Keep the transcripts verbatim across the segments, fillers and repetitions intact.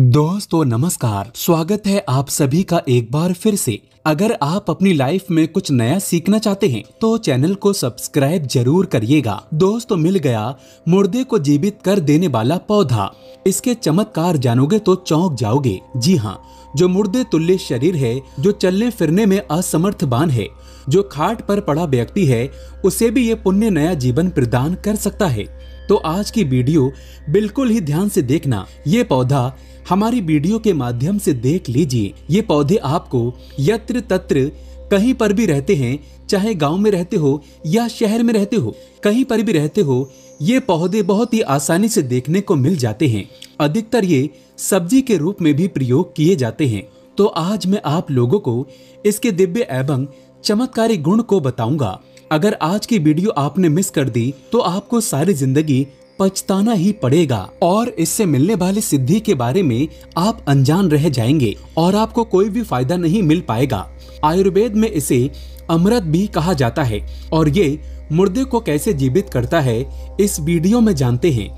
दोस्तों नमस्कार, स्वागत है आप सभी का एक बार फिर से। अगर आप अपनी लाइफ में कुछ नया सीखना चाहते हैं तो चैनल को सब्सक्राइब जरूर करिएगा। दोस्तों मिल गया मुर्दे को जीवित कर देने वाला पौधा, इसके चमत्कार जानोगे तो चौंक जाओगे। जी हाँ, जो मुर्दे तुल्य शरीर है, जो चलने फिरने में असमर्थ बान है, जो खाट पर पड़ा व्यक्ति है, उसे भी ये पुण्य नया जीवन प्रदान कर सकता है। तो आज की वीडियो बिल्कुल ही ध्यान से देखना। ये पौधा हमारी वीडियो के माध्यम से देख लीजिए। ये पौधे आपको यत्र तत्र कहीं पर भी रहते हैं, चाहे गांव में रहते हो या शहर में रहते हो, कहीं पर भी रहते हो ये पौधे बहुत ही आसानी से देखने को मिल जाते हैं। अधिकतर ये सब्जी के रूप में भी प्रयोग किए जाते हैं। तो आज मैं आप लोगों को इसके दिव्य एवं चमत्कारी गुण को बताऊंगा। अगर आज की वीडियो आपने मिस कर दी तो आपको सारी जिंदगी पछताना ही पड़ेगा और इससे मिलने वाली सिद्धि के बारे में आप अनजान रह जाएंगे और आपको कोई भी फायदा नहीं मिल पाएगा। आयुर्वेद में इसे अमृत भी कहा जाता है और ये मुर्दे को कैसे जीवित करता है इस वीडियो में जानते हैं।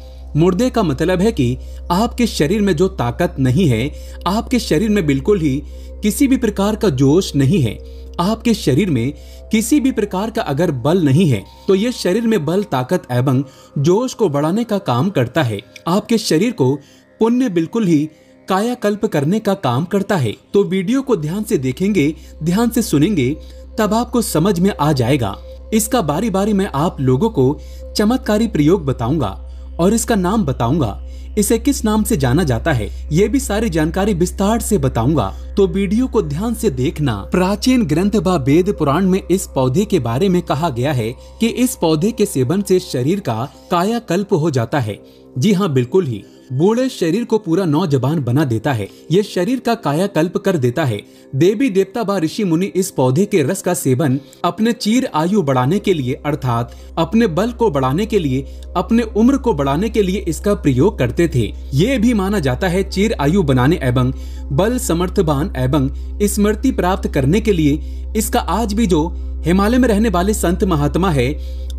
मुर्दे का मतलब है कि आपके शरीर में जो ताकत नहीं है, आपके शरीर में बिल्कुल ही किसी भी प्रकार का जोश नहीं है, आपके शरीर में किसी भी प्रकार का अगर बल नहीं है तो ये शरीर में बल, ताकत एवं जोश को बढ़ाने का काम करता है। आपके शरीर को पुण्य बिल्कुल ही कायाकल्प करने का काम करता है। तो वीडियो को ध्यान से देखेंगे, ध्यान से सुनेंगे, तब आपको समझ में आ जाएगा। इसका बारी बारी मैं आप लोगों को चमत्कारी प्रयोग बताऊंगा और इसका नाम बताऊंगा, इसे किस नाम से जाना जाता है ये भी सारी जानकारी विस्तार से बताऊंगा। तो वीडियो को ध्यान से देखना। प्राचीन ग्रंथ व वेद पुराण में इस पौधे के बारे में कहा गया है कि इस पौधे के सेवन से शरीर का कायाकल्प हो जाता है। जी हाँ, बिल्कुल ही बूढ़े शरीर को पूरा नौजवान बना देता है, ये शरीर का कायाकल्प कर देता है। देवी देवता व ऋषि मुनि इस पौधे के रस का सेवन अपने चीर आयु बढ़ाने के लिए, अर्थात अपने बल को बढ़ाने के लिए, अपने उम्र को बढ़ाने के लिए इसका प्रयोग करते थे। ये भी माना जाता है चीर आयु बनाने एवं बल समर्थवान एवं स्मृति प्राप्त करने के लिए इसका आज भी जो हिमालय में रहने वाले संत महात्मा है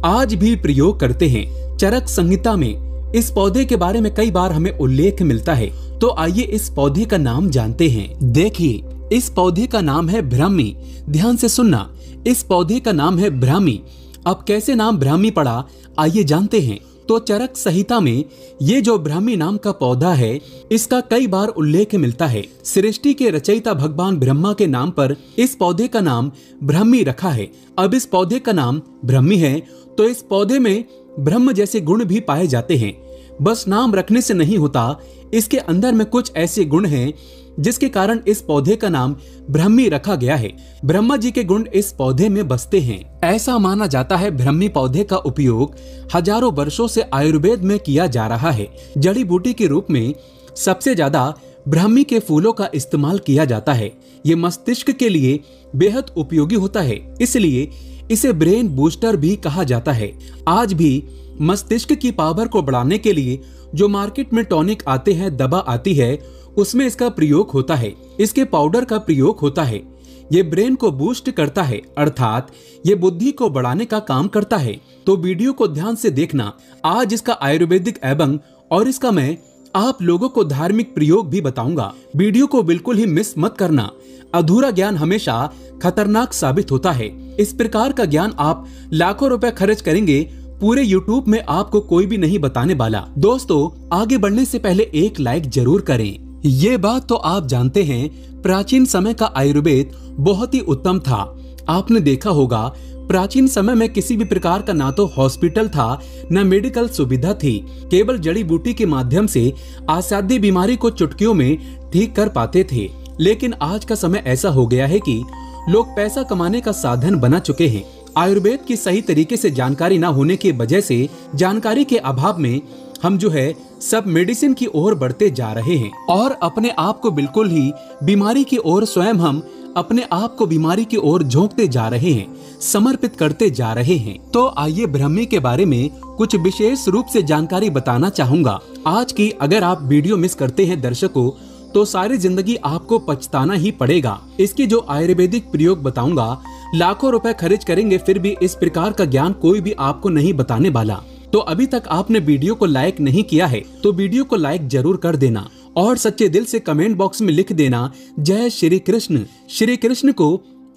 आज भी प्रयोग करते हैं। चरक संहिता में इस पौधे के बारे में कई बार हमें उल्लेख मिलता है। तो आइए इस पौधे का नाम जानते हैं। देखिए, इस पौधे का नाम है ब्राह्मी। ध्यान से सुनना, इस पौधे का नाम है ब्राह्मी। अब कैसे नाम ब्राह्मी पड़ा आइए जानते हैं। तो चरक संहिता में ये जो ब्राह्मी नाम का पौधा है इसका कई बार उल्लेख मिलता है। सृष्टि के रचयिता भगवान ब्रह्मा के नाम पर इस पौधे का नाम ब्राह्मी रखा है। अब इस पौधे का नाम ब्राह्मी है तो इस पौधे में ब्रह्म जैसे गुण भी पाए जाते हैं। बस नाम रखने से नहीं होता, इसके अंदर में कुछ ऐसे गुण हैं जिसके कारण इस पौधे का नाम ब्राह्मी रखा गया है। ब्रह्मा जी के गुण इस पौधे में बसते हैं, ऐसा माना जाता है। ब्राह्मी पौधे का उपयोग हजारों वर्षों से आयुर्वेद में किया जा रहा है। जड़ी बूटी के रूप में सबसे ज्यादा ब्राह्मी के फूलों का इस्तेमाल किया जाता है। ये मस्तिष्क के लिए बेहद उपयोगी होता है, इसलिए इसे ब्रेन बूस्टर भी कहा जाता है। आज भी मस्तिष्क की पावर को बढ़ाने के लिए जो मार्केट में टॉनिक आते हैं, दवा आती है, उसमें इसका प्रयोग होता है, इसके पाउडर का प्रयोग होता है। ये ब्रेन को बूस्ट करता है, अर्थात ये बुद्धि को बढ़ाने का काम करता है। तो वीडियो को ध्यान से देखना। आज इसका आयुर्वेदिक एवं और इसका मैं आप लोगों को धार्मिक प्रयोग भी बताऊंगा। वीडियो को बिल्कुल ही मिस मत करना। अधूरा ज्ञान हमेशा खतरनाक साबित होता है। इस प्रकार का ज्ञान आप लाखों रुपए खर्च करेंगे, पूरे YouTube में आपको कोई भी नहीं बताने वाला। दोस्तों आगे बढ़ने से पहले एक लाइक जरूर करें। ये बात तो आप जानते हैं, प्राचीन समय का आयुर्वेद बहुत ही उत्तम था। आपने देखा होगा प्राचीन समय में किसी भी प्रकार का ना तो हॉस्पिटल था न मेडिकल सुविधा थी। केवल जड़ी बूटी के माध्यम से असाध्य बीमारी को चुटकियों में ठीक कर पाते थे। लेकिन आज का समय ऐसा हो गया है कि लोग पैसा कमाने का साधन बना चुके हैं। आयुर्वेद की सही तरीके से जानकारी न होने की वजह से, जानकारी के अभाव में हम जो है सब मेडिसिन की ओर बढ़ते जा रहे हैं और अपने आप को बिल्कुल ही बीमारी की ओर, स्वयं हम अपने आप को बीमारी की ओर झोंकते जा रहे हैं, समर्पित करते जा रहे हैं। तो आइए ब्राह्मी के बारे में कुछ विशेष रूप से जानकारी बताना चाहूँगा आज की। अगर आप वीडियो मिस करते हैं दर्शकों तो सारी जिंदगी आपको पछताना ही पड़ेगा। इसकी जो आयुर्वेदिक प्रयोग बताऊंगा, लाखों रुपए खर्च करेंगे फिर भी इस प्रकार का ज्ञान कोई भी आपको नहीं बताने वाला। तो अभी तक आपने वीडियो को लाइक नहीं किया है तो वीडियो को लाइक जरूर कर देना और सच्चे दिल से कमेंट बॉक्स में लिख देना जय श्री कृष्ण। श्री कृष्ण को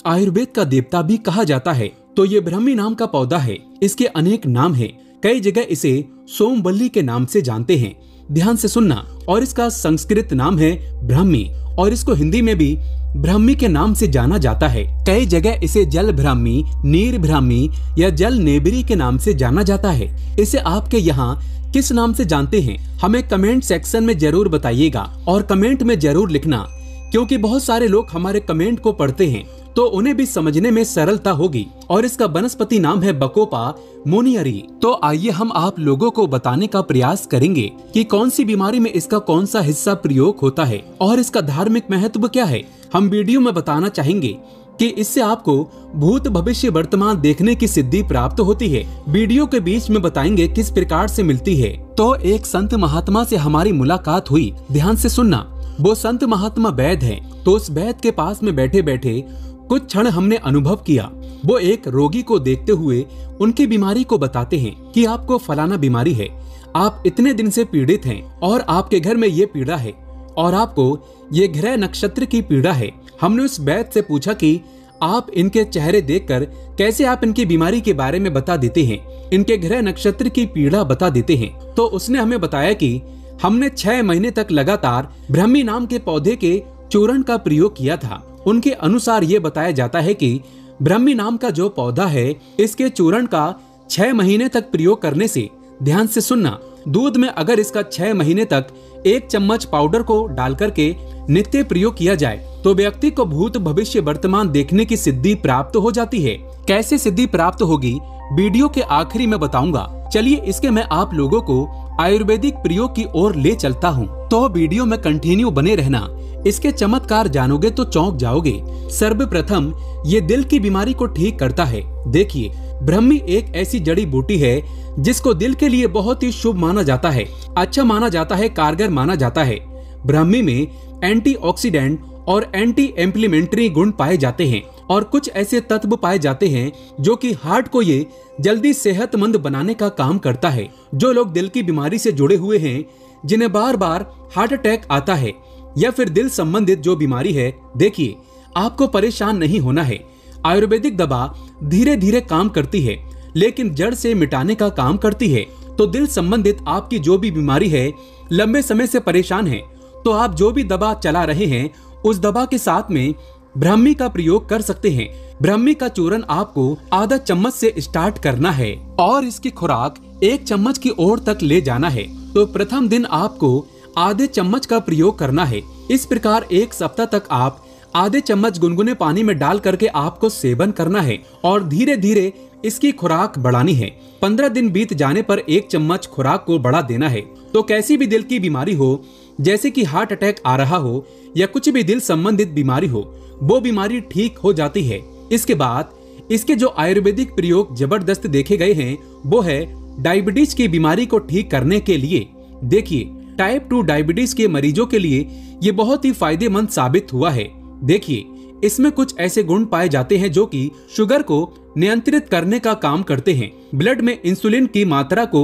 आयुर्वेद का देवता भी कहा जाता है। तो ये ब्राह्मी नाम का पौधा है, इसके अनेक नाम है। कई जगह इसे सोमवल्ली के नाम से जानते हैं। ध्यान से सुनना। और इसका संस्कृत नाम है ब्राह्मी और इसको हिंदी में भी ब्राह्मी के नाम से जाना जाता है। कई जगह इसे जल ब्राह्मी, नीर ब्राह्मी या जल नेबरी के नाम से जाना जाता है। इसे आपके यहाँ किस नाम से जानते हैं हमें कमेंट सेक्शन में जरूर बताइएगा और कमेंट में जरूर लिखना, क्योंकि बहुत सारे लोग हमारे कमेंट को पढ़ते हैं तो उन्हें भी समझने में सरलता होगी। और इसका वनस्पति नाम है बकोपा मोनियरी। तो आइए हम आप लोगों को बताने का प्रयास करेंगे कि कौन सी बीमारी में इसका कौन सा हिस्सा प्रयोग होता है और इसका धार्मिक महत्व क्या है। हम वीडियो में बताना चाहेंगे कि इससे आपको भूत, भविष्य, वर्तमान देखने की सिद्धि प्राप्त होती है। वीडियो के बीच में बताएंगे किस प्रकार से मिलती है। तो एक संत महात्मा से हमारी मुलाकात हुई, ध्यान से सुनना। वो संत महात्मा वैद्य हैं, तो उस वैद्य के पास में बैठे बैठे कुछ क्षण हमने अनुभव किया। वो एक रोगी को देखते हुए उनकी बीमारी को बताते हैं कि आपको फलाना बीमारी है, आप इतने दिन से पीड़ित हैं और आपके घर में ये पीड़ा है और आपको ये ग्रह नक्षत्र की पीड़ा है। हमने उस वैद्य से पूछा कि आप इनके चेहरे देखकर कैसे आप इनकी बीमारी के बारे में बता देते हैं, इनके ग्रह नक्षत्र की पीड़ा बता देते हैं। तो उसने हमें बताया कि हमने छह महीने तक लगातार ब्राह्मी नाम के पौधे के चूर्ण का प्रयोग किया था। उनके अनुसार ये बताया जाता है कि ब्राह्मी नाम का जो पौधा है इसके चूर्ण का छह महीने तक प्रयोग करने से, ध्यान से सुनना, दूध में अगर इसका छह महीने तक एक चम्मच पाउडर को डाल करके नित्य प्रयोग किया जाए तो व्यक्ति को भूत, भविष्य, वर्तमान देखने की सिद्धि प्राप्त हो जाती है। कैसे सिद्धि प्राप्त होगी वीडियो के आखिरी में बताऊंगा। चलिए इसके मैं आप लोगों को आयुर्वेदिक प्रयोग की ओर ले चलता हूँ। तो वीडियो में कंटिन्यू बने रहना, इसके चमत्कार जानोगे तो चौंक जाओगे। सर्वप्रथम ये दिल की बीमारी को ठीक करता है। देखिए, ब्राह्मी एक ऐसी जड़ी बूटी है जिसको दिल के लिए बहुत ही शुभ माना जाता है, अच्छा माना जाता है, कारगर माना जाता है। ब्राह्मी में एंटीऑक्सीडेंट और एंटी इम्प्लीमेंटरी गुण पाए जाते हैं और कुछ ऐसे तत्व पाए जाते हैं जो कि हार्ट को ये जल्दी सेहतमंद बनाने का काम करता है। जो लोग दिल की बीमारी से जुड़े हुए हैं, जिन्हें बार बार हार्ट अटैक आता है या फिर दिल संबंधित जो बीमारी है, देखिए आपको परेशान नहीं होना है। आयुर्वेदिक दवा धीरे धीरे काम करती है लेकिन जड़ से मिटाने का काम करती है। तो दिल संबंधित आपकी जो भी बीमारी है, लंबे समय से परेशान है, तो आप जो भी दवा चला रहे हैं उस दवा के साथ में ब्राह्मी का प्रयोग कर सकते हैं। ब्राह्मी का चूर्ण आपको आधा चम्मच से स्टार्ट करना है और इसकी खुराक एक चम्मच की ओर तक ले जाना है। तो प्रथम दिन आपको आधे चम्मच का प्रयोग करना है। इस प्रकार एक सप्ताह तक आप आधे चम्मच गुनगुने पानी में डाल करके आपको सेवन करना है और धीरे धीरे इसकी खुराक बढ़ानी है। पंद्रह दिन बीत जाने पर एक चम्मच खुराक को बढ़ा देना है। तो कैसी भी दिल की बीमारी हो, जैसे कि हार्ट अटैक आ रहा हो या कुछ भी दिल संबंधित बीमारी हो, वो बीमारी ठीक हो जाती है। इसके बाद इसके जो आयुर्वेदिक प्रयोग जबरदस्त देखे गए हैं वो है डायबिटीज की बीमारी को ठीक करने के लिए। देखिए, टाइप टू डायबिटीज के मरीजों के लिए ये बहुत ही फायदेमंद साबित हुआ है। देखिए, इसमें कुछ ऐसे गुण पाए जाते हैं जो कि शुगर को नियंत्रित करने का काम करते हैं। ब्लड में इंसुलिन की मात्रा को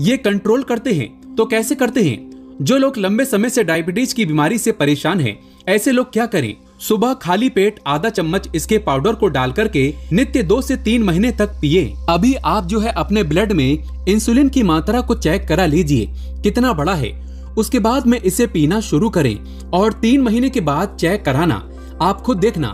ये कंट्रोल करते हैं। तो कैसे करते हैं? जो लोग लंबे समय से डायबिटीज की बीमारी से परेशान हैं, ऐसे लोग क्या करें? सुबह खाली पेट आधा चम्मच इसके पाउडर को डाल करके नित्य दो से तीन महीने तक पिए। अभी आप जो है अपने ब्लड में इंसुलिन की मात्रा को चेक करा लीजिए कितना बड़ा है। उसके बाद में इसे पीना शुरू करें और तीन महीने के बाद चेक कराना। आप खुद देखना,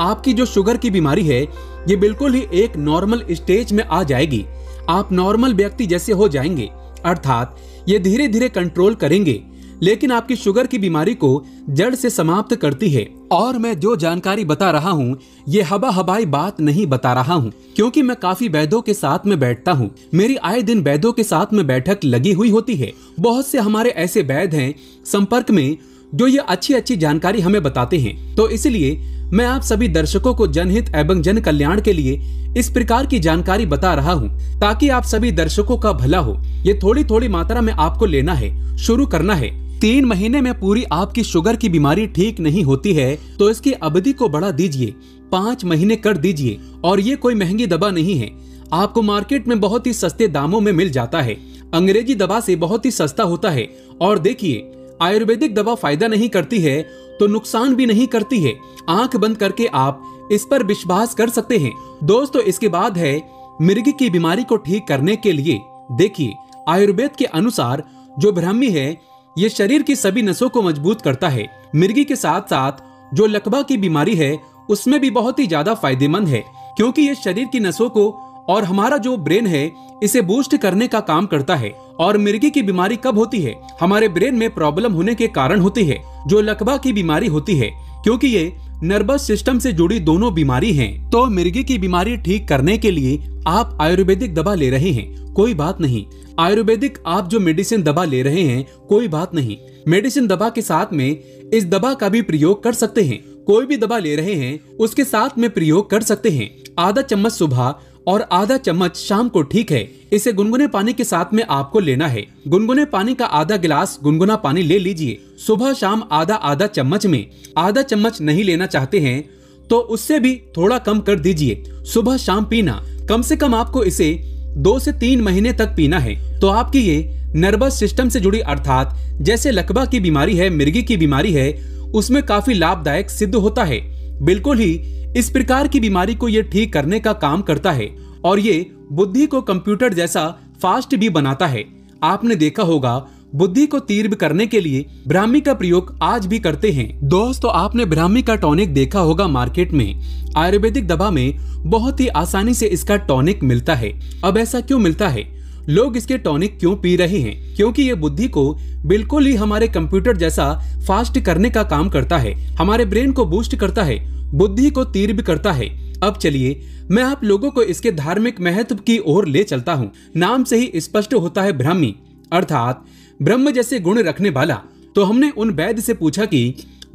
आपकी जो शुगर की बीमारी है ये बिल्कुल ही एक नॉर्मल स्टेज में आ जाएगी। आप नॉर्मल व्यक्ति जैसे हो जाएंगे, अर्थात ये धीरे धीरे कंट्रोल करेंगे लेकिन आपकी शुगर की बीमारी को जड़ से समाप्त करती है। और मैं जो जानकारी बता रहा हूँ ये हवा हवाई बात नहीं बता रहा हूँ, क्योंकि मैं काफी वैद्यों के साथ में बैठता हूँ। मेरी आए दिन वैद्यों के साथ में बैठक लगी हुई होती है। बहुत से हमारे ऐसे वैद्य हैं संपर्क में जो ये अच्छी अच्छी जानकारी हमें बताते हैं। तो इसलिए मैं आप सभी दर्शकों को जनहित एवं जन कल्याण के लिए इस प्रकार की जानकारी बता रहा हूँ ताकि आप सभी दर्शकों का भला हो। ये थोड़ी थोड़ी मात्रा में आपको लेना है, शुरू करना है। तीन महीने में पूरी आपकी शुगर की बीमारी ठीक नहीं होती है तो इसकी अवधि को बढ़ा दीजिए, पाँच महीने कर दीजिए। और ये कोई महंगी दवा नहीं है, आपको मार्केट में बहुत ही सस्ते दामों में मिल जाता है। अंग्रेजी दवा से बहुत ही सस्ता होता है। और देखिए, आयुर्वेदिक दवा फायदा नहीं करती है तो नुकसान भी नहीं करती है। आंख बंद करके आप इस पर विश्वास कर सकते हैं। दोस्तों, इसके बाद है मिर्गी की बीमारी को ठीक करने के लिए। देखिए, आयुर्वेद के अनुसार जो ब्राह्मी है ये शरीर की सभी नसों को मजबूत करता है। मिर्गी के साथ साथ जो लकवा की बीमारी है उसमें भी बहुत ही ज्यादा फायदेमंद है, क्योंकि ये शरीर की नसों को और हमारा जो ब्रेन है इसे बूस्ट करने का काम करता है। और मिर्गी की बीमारी कब होती है? हमारे ब्रेन में प्रॉब्लम होने के कारण होती है। जो लकवा की बीमारी होती है, क्योंकि ये नर्वस सिस्टम से जुड़ी दोनों बीमारी हैं। तो मिर्गी की बीमारी ठीक करने के लिए आप आयुर्वेदिक दवा ले रहे हैं, कोई बात नहीं। आयुर्वेदिक आप जो मेडिसिन दवा ले रहे हैं, कोई बात नहीं। मेडिसिन दवा के साथ में इस दवा का भी प्रयोग कर सकते हैं। कोई भी दवा ले रहे हैं उसके साथ में प्रयोग कर सकते हैं। आधा चम्मच सुबह और आधा चम्मच शाम को, ठीक है। इसे गुनगुने पानी के साथ में आपको लेना है। गुनगुने पानी का आधा गिलास गुनगुना पानी ले लीजिए सुबह शाम आधा आधा चम्मच में। आधा चम्मच नहीं लेना चाहते हैं तो उससे भी थोड़ा कम कर दीजिए। सुबह शाम पीना, कम से कम आपको इसे दो से तीन महीने तक पीना है। तो आपकी ये नर्वस सिस्टम से जुड़ी अर्थात जैसे लकवा की बीमारी है, मिर्गी की बीमारी है, उसमें काफी लाभदायक सिद्ध होता है। बिल्कुल ही इस प्रकार की बीमारी को ये ठीक करने का काम करता है। और ये बुद्धि को कंप्यूटर जैसा फास्ट भी बनाता है। आपने देखा होगा बुद्धि को तीव्र करने के लिए ब्राह्मी का प्रयोग आज भी करते हैं। दोस्तों, आपने ब्राह्मी का टॉनिक देखा होगा मार्केट में। आयुर्वेदिक दवा में बहुत ही आसानी से इसका टॉनिक मिलता है। अब ऐसा क्यों मिलता है? लोग इसके टॉनिक क्यों पी रहे हैं? क्योंकि ये बुद्धि को बिल्कुल ही हमारे कंप्यूटर जैसा फास्ट करने का काम करता है। हमारे ब्रेन को बूस्ट करता है, बुद्धि को तीव्र करता है। अब चलिए मैं आप लोगों को इसके धार्मिक महत्व की ओर ले चलता हूँ। नाम से ही स्पष्ट होता है ब्राह्मी अर्थात ब्रह्म जैसे गुण रखने वाला। तो हमने उन वैद्य से पूछा कि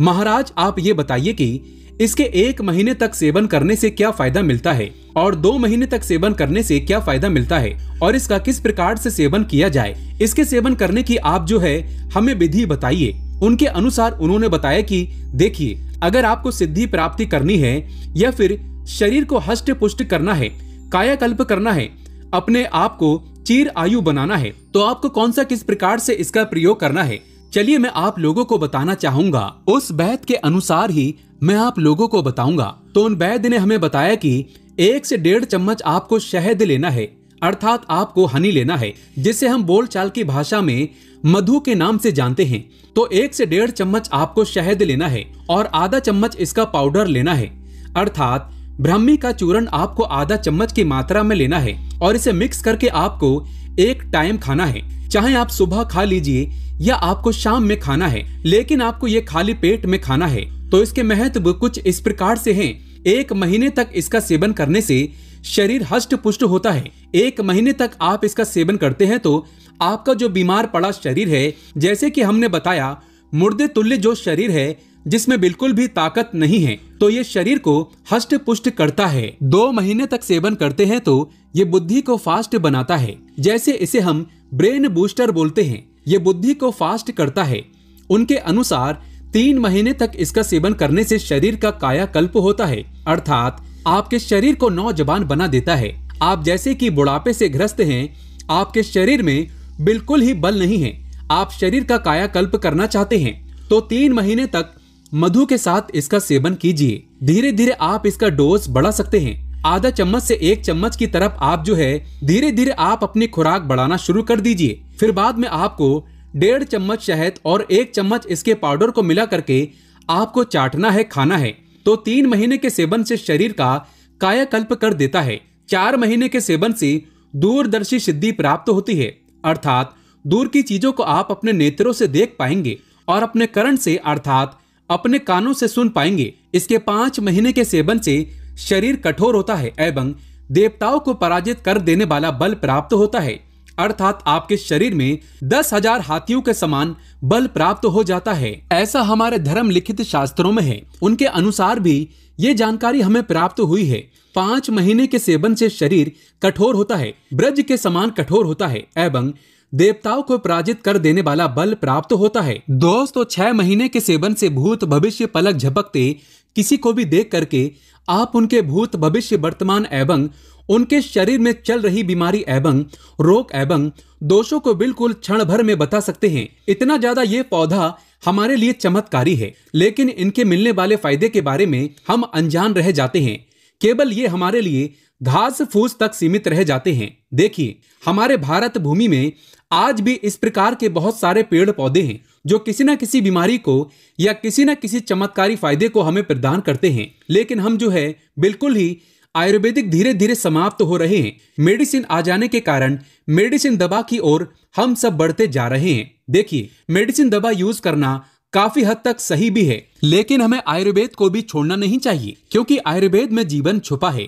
महाराज आप ये बताइए कि इसके एक महीने तक सेवन करने से क्या फायदा मिलता है और दो महीने तक सेवन करने से क्या फायदा मिलता है और इसका किस प्रकार से सेवन किया जाए, इसके सेवन करने की आप जो है हमें विधि बताइए। उनके अनुसार उन्होंने बताया कि देखिए, अगर आपको सिद्धि प्राप्ति करनी है या फिर शरीर को हष्ट पुष्ट करना है, कायाकल्प करना है, अपने आप को चीर आयु बनाना है, तो आपको कौन सा किस प्रकार से इसका प्रयोग करना है, चलिए मैं आप लोगों को बताना चाहूंगा। उस वैद्य के अनुसार ही मैं आप लोगों को बताऊंगा। तो उन वैद्य ने हमें बताया कि एक से डेढ़ चम्मच आपको शहद लेना है अर्थात आपको हनी लेना है, जिसे हम बोलचाल की भाषा में मधु के नाम से जानते हैं। तो एक से डेढ़ चम्मच आपको शहद लेना है और आधा चम्मच इसका पाउडर लेना है अर्थात ब्राह्मी का चूर्ण आपको आधा चम्मच की मात्रा में लेना है और इसे मिक्स करके आपको एक टाइम खाना है। चाहे आप सुबह खा लीजिए या आपको शाम में खाना है, लेकिन आपको ये खाली पेट में खाना है। तो इसके महत्व कुछ इस प्रकार से हैं। एक महीने तक इसका सेवन करने से शरीर हष्ट पुष्ट होता है। एक महीने तक आप इसका सेवन करते हैं तो आपका जो बीमार पड़ा शरीर है, जैसे कि हमने बताया मुर्दे तुल्य जो शरीर है जिसमें बिल्कुल भी ताकत नहीं है, तो ये शरीर को हष्ट पुष्ट करता है। दो महीने तक सेवन करते हैं तो ये बुद्धि को फास्ट बनाता है, जैसे इसे हम ब्रेन बूस्टर बोलते हैं। ये बुद्धि को फास्ट करता है। उनके अनुसार तीन महीने तक इसका सेवन करने से शरीर का कायाकल्प होता है अर्थात आपके शरीर को नौजवान बना देता है। आप जैसे कि बुढ़ापे से ग्रस्त हैं, आपके शरीर में बिल्कुल ही बल नहीं है, आप शरीर का कायाकल्प करना चाहते हैं, तो तीन महीने तक मधु के साथ इसका सेवन कीजिए। धीरे धीरे आप इसका डोज बढ़ा सकते हैं। आधा चम्मच से एक चम्मच की तरफ आप जो है धीरे धीरे आप अपनी खुराक बढ़ाना शुरू कर दीजिए। फिर बाद में आपको डेढ़ चम्मच शहद और एक चम्मच इसके पाउडर को मिला करके आपको चाटना है, खाना है। तो तीन महीने के सेवन से शरीर का कायाकल्प कर देता है। चार महीने के सेवन से दूरदर्शी सिद्धि प्राप्त होती है अर्थात दूर की चीजों को आप अपने नेत्रों से देख पाएंगे और अपने कर्ण से अर्थात अपने कानों से सुन पाएंगे। इसके पांच महीने के सेवन से शरीर कठोर होता है एवं देवताओं को पराजित कर देने वाला बल प्राप्त होता है अर्थात आपके शरीर में दस हजार हाथियों के समान बल प्राप्त हो जाता है। ऐसा हमारे धर्म लिखित शास्त्रों में है। उनके अनुसार भी ये जानकारी हमें प्राप्त हुई है। पांच महीने के सेवन से शरीर कठोर होता है, ब्रज के समान कठोर होता है एवं देवताओं को पराजित कर देने वाला बल प्राप्त होता है। दोस्तों, छह महीने के सेवन से भूत भविष्य पलक झपकते किसी को भी देख करके आप उनके भूत भविष्य वर्तमान एवं उनके शरीर में चल रही बीमारी एवं रोग एवं दोषों को बिल्कुल क्षण भर में बता सकते हैं। इतना ज्यादा ये पौधा हमारे लिए चमत्कारी है, लेकिन इनके मिलने वाले फायदे के बारे में हम अनजान रह जाते हैं। केवल ये हमारे लिए घास फूस तक सीमित रह जाते हैं। देखिए, हमारे भारत भूमि में आज भी इस प्रकार के बहुत सारे पेड़ पौधे हैं जो किसी न किसी बीमारी को या किसी न किसी चमत्कारी फायदे को हमें प्रदान करते हैं, लेकिन हम जो है बिल्कुल ही आयुर्वेदिक धीरे धीरे समाप्त हो रहे हैं। मेडिसिन आ जाने के कारण मेडिसिन दवा की ओर हम सब बढ़ते जा रहे हैं। देखिए, मेडिसिन दवा यूज करना काफी हद तक सही भी है, लेकिन हमें आयुर्वेद को भी छोड़ना नहीं चाहिए, क्योंकि आयुर्वेद में जीवन छुपा है।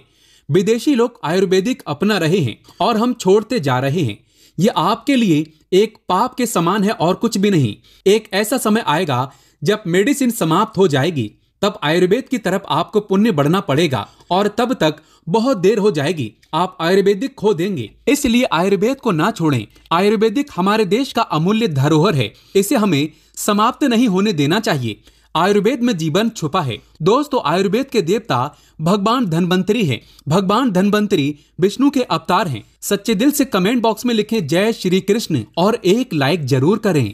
विदेशी लोग आयुर्वेदिक अपना रहे हैं और हम छोड़ते जा रहे हैं। ये आपके लिए एक पाप के समान है और कुछ भी नहीं। एक ऐसा समय आएगा जब मेडिसिन समाप्त हो जाएगी, तब आयुर्वेद की तरफ आपको पुण्य बढ़ना पड़ेगा और तब तक बहुत देर हो जाएगी, आप आयुर्वेदिक खो देंगे। इसलिए आयुर्वेद को ना छोड़ें। आयुर्वेदिक हमारे देश का अमूल्य धरोहर है, इसे हमें समाप्त नहीं होने देना चाहिए। आयुर्वेद में जीवन छुपा है। दोस्तों, आयुर्वेद के देवता भगवान धन्वंतरि हैं। भगवान धन्वंतरि विष्णु के अवतार हैं। सच्चे दिल से कमेंट बॉक्स में लिखें जय श्री कृष्ण और एक लाइक जरूर करें।